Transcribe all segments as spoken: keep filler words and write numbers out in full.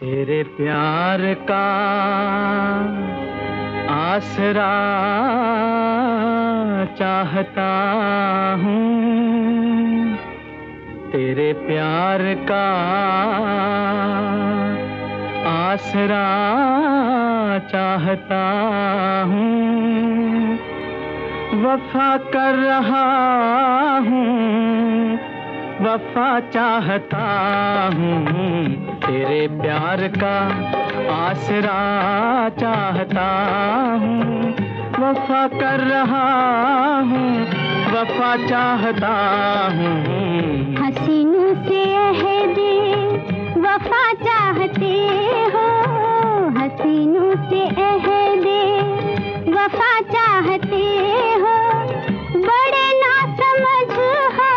तेरे प्यार का आसरा चाहता हूँ, तेरे प्यार का आसरा चाहता हूँ। वफा कर रहा हूँ, वफा चाहता हूँ, तेरे प्यार का आसरा चाहता हूँ। वफा कर रहा हूँ, वफा चाहता हूँ, हसीन से अहद वफा चाहते हो, हसीन से अहद वफा चाहते हो। बड़े ना समझ हो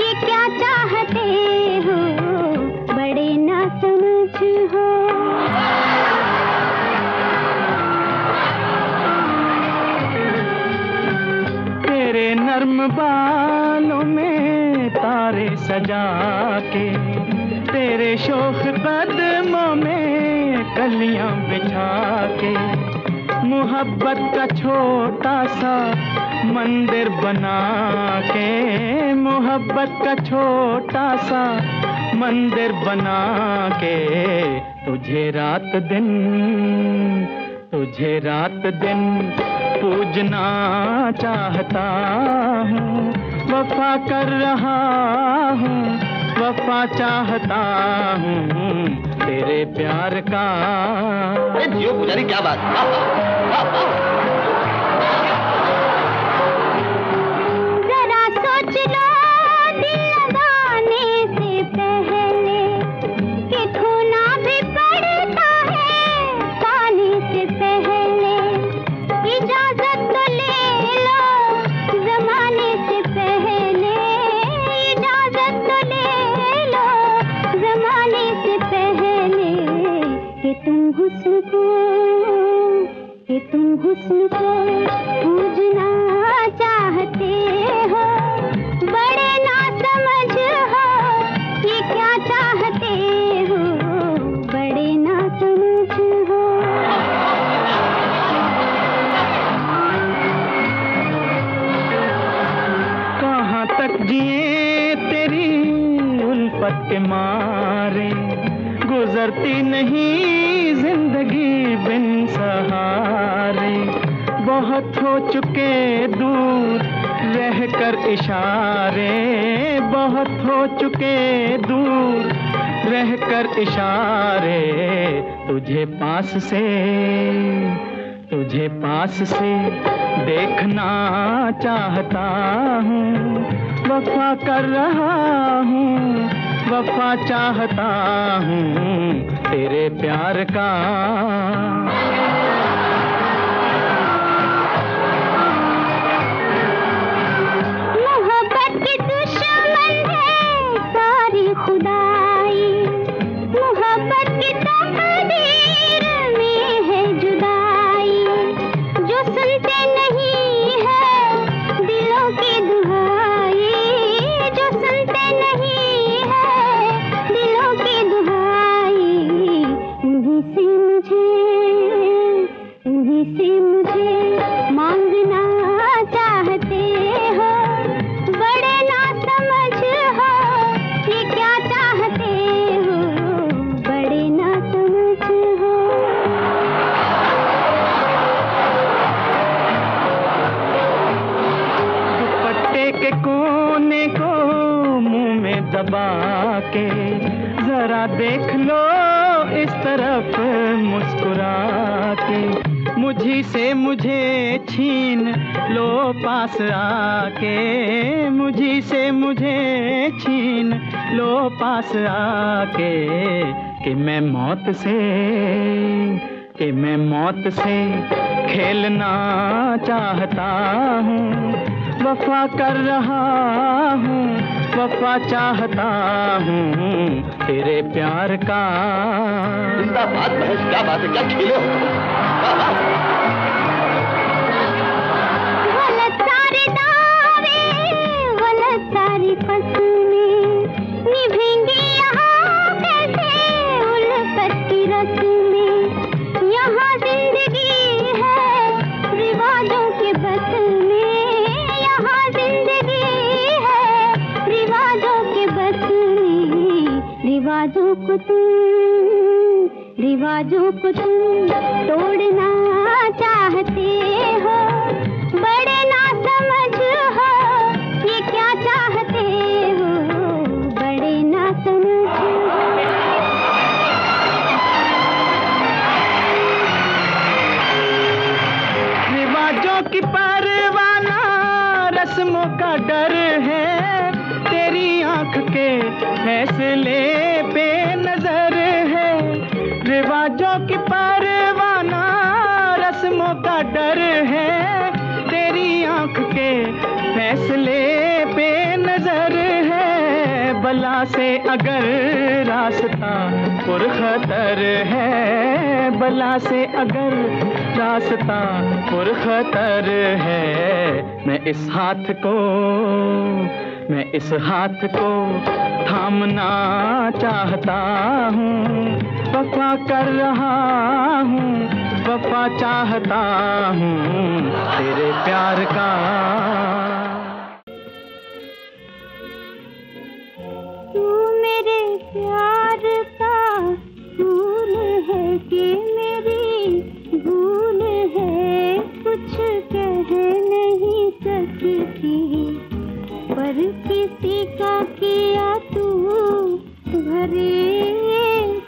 ये क्या चाहते हो, बड़े ना समझ हो। तेरे नर्म बालों में तारे सजा के, तेरे शोख कदमों में कलियां बिछा के, मोहब्बत का छोटा सा मंदिर बना के, मोहब्बत का छोटा सा मंदिर बना के। तुझे रात दिन, तुझे रात दिन पूजना चाहता हूँ। वफा कर रहा हूँ, वफा चाहता हूँ, तेरे प्यार का। अरे जियो पुजारी क्या बात, वाह वाह वाह। जरा सोच लो दिल लगाने से पहले कि खोना भी पड़ता है पानी से पहले। इजाजत तो ले लो जमाने से पहले, इजाजत तो ले लो जमाने से पहले। तुम हुस्न को, ये तुम हुस्न को पूजना चाहते हो, बड़े ना समझ हो ये क्या चाहते हो, बड़े ना समझ हो। कहाँ तक जिए तेरी उल्फत के मारे, गुजरती नहीं जिंदगी बिन सहारे। बहुत हो चुके दूर रह कर इशारे, बहुत हो चुके दूर रह कर इशारे। तुझे पास से, तुझे पास से देखना चाहता हूँ। वफा कर रहा हूँ, वफा चाहता हूँ, तेरे प्यार का। मोहब्बत की दुश्मन है सारी खुदाई, मोहब्बत की तकदीर में है जुदाई। जो सुनते नहीं है दिलों की दुहाई, जो सुनते नहीं से मुझे मांगना चाहते हो, बड़े ना समझ हो ये क्या चाहते हो, बड़े ना समझ हो। दुपट्टे के कोने को मुंह में दबा के, जरा देख लो इस तरफ मुस्कुरा के। मुझी से मुझे छीन लो पास आके, मुझी से मुझे छीन लो पास आके। कि मैं मौत से, कि मैं मौत से खेलना चाहता हूँ। वफा कर रहा हूँ, वफा चाहता हूँ, तेरे प्यार का। क्या बात है, क्या बात है, क्या खेलो। गलत सारे दावे, गलत सारी फसलें निभेंगी यहाँ कैसे उल्फत को तुम, रिवाजों को तुम तोड़ना चाहते हो। बड़े ना समझ हो, ये क्या चाहते हो, बड़े ना समझ हो। रिवाजों की परवाना, रस्मों का डर है, तेरी आंख के फैसले पे नजर है। रिवाजों की परवाना, रस्मों का डर है, तेरी आंख के फैसले पे नजर है। बला से अगर रास्ता पुरखतर है, बला से अगर रास्ता पुरखतर है। मैं इस हाथ को, मैं इस हाथ को थामना चाहता हूँ। वफा कर रहा हूँ, वफा चाहता हूँ, तेरे प्यार का। तू मेरे प्यार का फूल है कि मेरी भूल है, कुछ कह नहीं सकती। पर किसी का किया तू भरे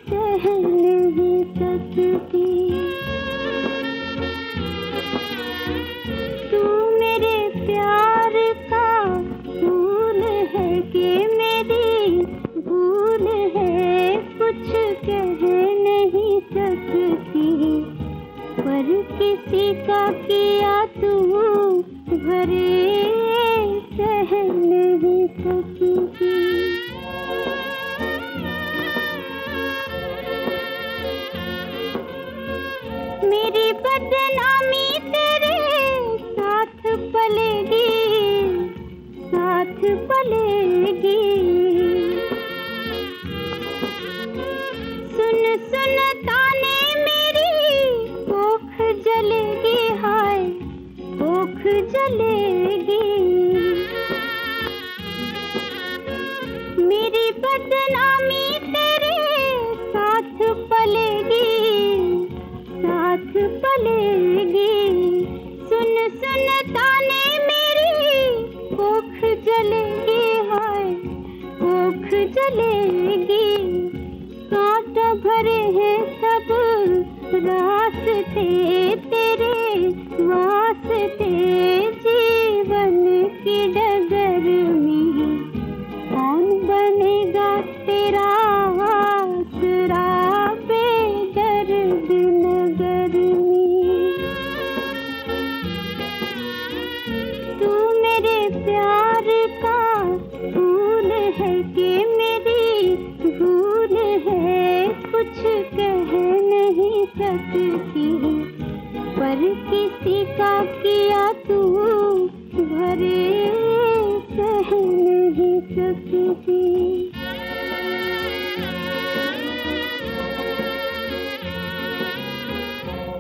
सह नहीं सकती। तू मेरे प्यार का फूल है कि मेरी भूल है, कुछ कह नहीं सकती। पर किसी का किया तू भरे सह नहीं सकती। मेरी बदनामी तेरे साथ पलेगी, साथ पलेगी। सुन सुन ताने मेरी ओख जलेगी, हाय ओख जलेगी। मेरी बदनामी तेरे साथ पलेगी, साथ पलेगी। सुन सुन ताने मेरी ओख जलेगी, हाय ओख जलेगी। कांटा भरे हैं सब रास्ते तेरे वास्ते, जीवन की डगर में कौन बनेगा तेरा आसरा बेदर्द नगर में। तू मेरे प्यार का फूल है कि मेरी भूल है, कुछ कह नहीं सकती। पर किसी का किया तू भरे सह नहीं सकती।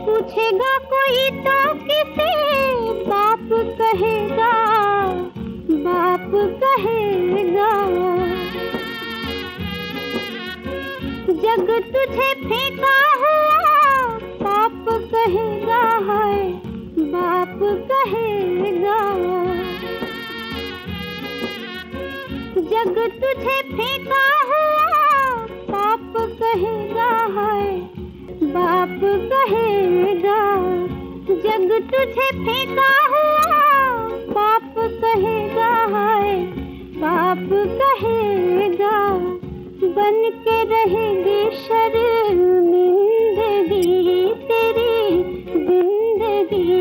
पूछेगा कोई तो किसे बाप कहेगा, बाप कहेगा। जग तुझे फेंका हुआ पाप कहेगा, हाय बाप कहेगा। जग तुझे फेंका हुआ पाप कहेगा, हाय बाप कहेगा। जग तुझे फेंका हुआ पाप कहेगा, हाय बाप कहेगा। बन के रहेगी शर्मिंदगी तेरी जिंदगी,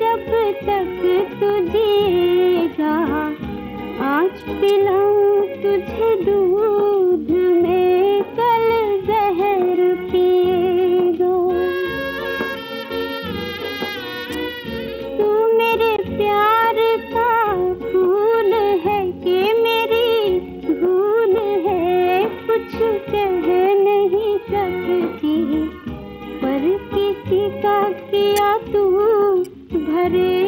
जब तक तुझेगा। आज पिलाऊं तुझे दूध में, कल जहर पिएगा। तू मेरे प्यार का फूल है कि मेरी भूल है, कुछ कह नहीं सकती। पर किसी का किया तू भरे